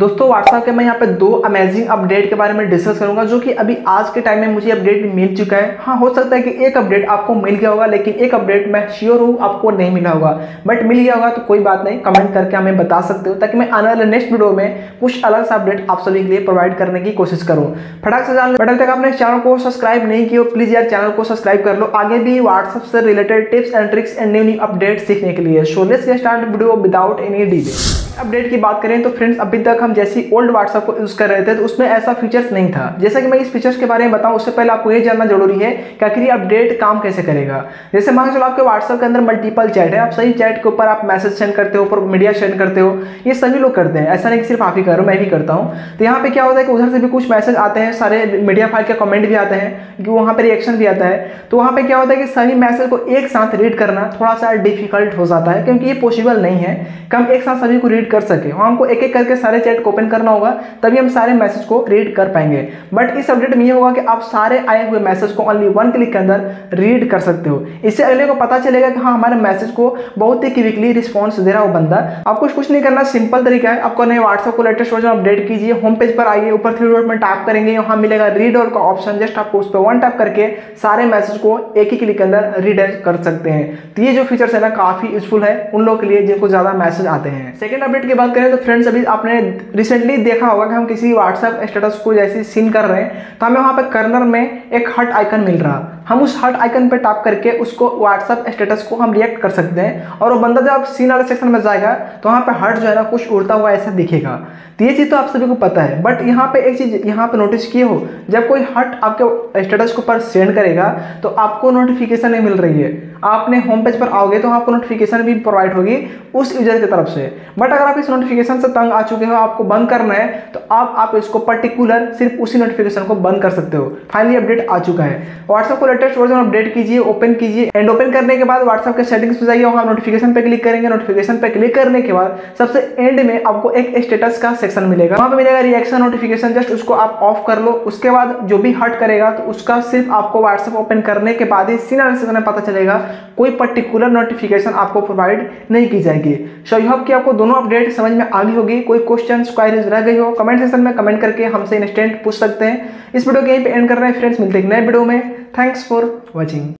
दोस्तों व्हाट्सएप के मैं यहाँ पे दो अमेजिंग अपडेट के बारे में डिस्कस करूंगा जो कि अभी आज के टाइम में मुझे अपडेट मिल चुका है। हाँ, हो सकता है कि एक अपडेट आपको मिल गया होगा, लेकिन एक अपडेट मैं श्योर हूँ आपको नहीं मिला होगा, बट मिल गया होगा तो कोई बात नहीं, कमेंट करके हमें बता सकते हो ताकि मैं आने वाले नेक्स्ट वीडियो में कुछ अलग सा अपडेट आप सभी के लिए प्रोवाइड करने की कोशिश करूँ। फटाक से जान, अगर तक आपने चैनल को सब्सक्राइब नहीं किया प्लीज़ यार चैनल को सब्सक्राइब कर लो, आगे भी व्हाट्सएप से related tips and tricks and new new update सीखने के लिए। So let's get start video without any delay. Update की बात करें तो फ्रेंड्स, अभी तक हम जैसे ओल्ड व्हाट्सएप को यूज़ कर रहे थे तो उसमें ऐसा फीचर्स नहीं था। जैसा कि मैं इस फीचर्स के बारे में बताऊं उससे पहले आपको ये जानना जरूरी है कि आखिर ये अपडेट काम कैसे करेगा। जैसे मान चलो आपके व्हाट्सएप के अंदर मल्टीपल चैट है, आप सही चैट के ऊपर आप मैसेज सेंड करते हो, ऊपर मीडिया सेंड करते हो, ये सभी लोग करते हैं, ऐसा नहीं कि सिर्फ आप ही करो, मैं भी करता हूँ। तो यहाँ पर क्या होता है कि उधर से भी कुछ मैसेज आते हैं, सारे मीडिया फाइल के कमेंट भी आते हैं, वहाँ पर रिएक्शन भी आता है। तो वहाँ पर क्या होता है कि सभी मैसेज को एक साथ रीड करना थोड़ा सा डिफिकल्ट हो जाता है, क्योंकि ये पॉसिबल नहीं है कि हम एक साथ सभी को रीड कर सके। हमको एक एक करके सारे चैट को ओपन करना होगा, तभी हम सारे मैसेज को रीड कर पाएंगे। बट इस अपडेट में ये होगा कि आप सारे आए हुए मैसेज को ओनली वन क्लिक के अंदर रीड कर सकते हो। इससे अगले को पता चलेगा कि हाँ, हमारे मैसेज को बहुत ही क्विकली रिस्पॉन्स दे रहा है वो बंदा। आपको कुछ नहीं करना, सिंपल तरीका है, आपको नए व्हाट्सएप को लेटेस्ट वर्जन अपडेट कीजिए, होम पेज पर आइए, ऊपर थ्री डॉट में टैप करेंगे, यहाँ मिलेगा रीड ऑल का ऑप्शन, जस्ट आपको उस पर वन टैप करके सारे मैसेज को एक ही क्लिक के अंदर रीड कर सकते हैं। तो ये जो फीचर्स है ना काफी यूजफुल है उन लोगों के लिए जिनको ज्यादा मैसेज आते हैं। सेकंड अपडेट की बात करें तो फ्रेंड्स, अभी आपने रिसेंटली देखा होगा कि हम किसी व्हाट्सएप स्टेटस को जैसे सीन कर रहे हैं तो हमें वहाँ पे कर्नर में एक हार्ट आइकन मिल रहा, हम उस हार्ट आइकन पे टैप करके उसको व्हाट्सएप स्टेटस को हम रिएक्ट कर सकते हैं, और वो बंदा जब आप सीन वाले सेक्शन में जाएगा तो वहाँ पे हार्ट जो है ना कुछ उड़ता हुआ ऐसा दिखेगा। तो ये चीज़ तो आप सभी को पता है, बट यहाँ पे एक चीज़ यहाँ पे नोटिस किए हो, जब कोई हार्ट आपके स्टेटस के ऊपर सेंड करेगा तो आपको नोटिफिकेशन नहीं मिल रही है, आपने होम पेज पर आओगे तो आपको नोटिफिकेशन भी प्रोवाइड होगी उस यूजर की तरफ से। बट अगर आप इस नोटिफिकेशन से तंग आ चुके हो, आपको बंद करना है, तो आप इसको पर्टिकुलर सिर्फ उसी नोटिफिकेशन को बंद कर सकते हो। फाइनली अपडेट आ चुका है, व्हाट्सएप को लेटेस्ट वर्जन अपडेट कीजिए, ओपन कीजिए, एंड ओपन करने के बाद व्हाट्सएप के सेटिंग्स पे जाइए, वहाँ नोटिफिकेशन पे क्लिक करेंगे, नोटिफिकेशन पे क्लिक करने के बाद सबसे एंड में आपको एक स्टेटस का सेक्शन मिलेगा, वहाँ पे मिलेगा रिएक्शन नोटिफिकेशन, जस्ट उसको आप ऑफ कर लो। उसके बाद जो भी हट करेगा तो उसका सिर्फ आपको व्हाट्सएप ओपन करने के बाद ही सीनियर सेक्शन में पता चलेगा, कोई पर्टिकुलर नोटिफिकेशन आपको प्रोवाइड नहीं की जाएगी। सो आई होप कि आपको दोनों अपडेट समझ में आ गई होगी। कोई क्वेश्चन क्वायरीज रह गई हो कमेंट सेक्शन में कमेंट करके हमसे इंस्टेंट पूछ सकते हैं। इस वीडियो के यहीं पे एंड कर रहे हैं फ्रेंड्स, मिलते हैं नए वीडियो में। Thanks for watching.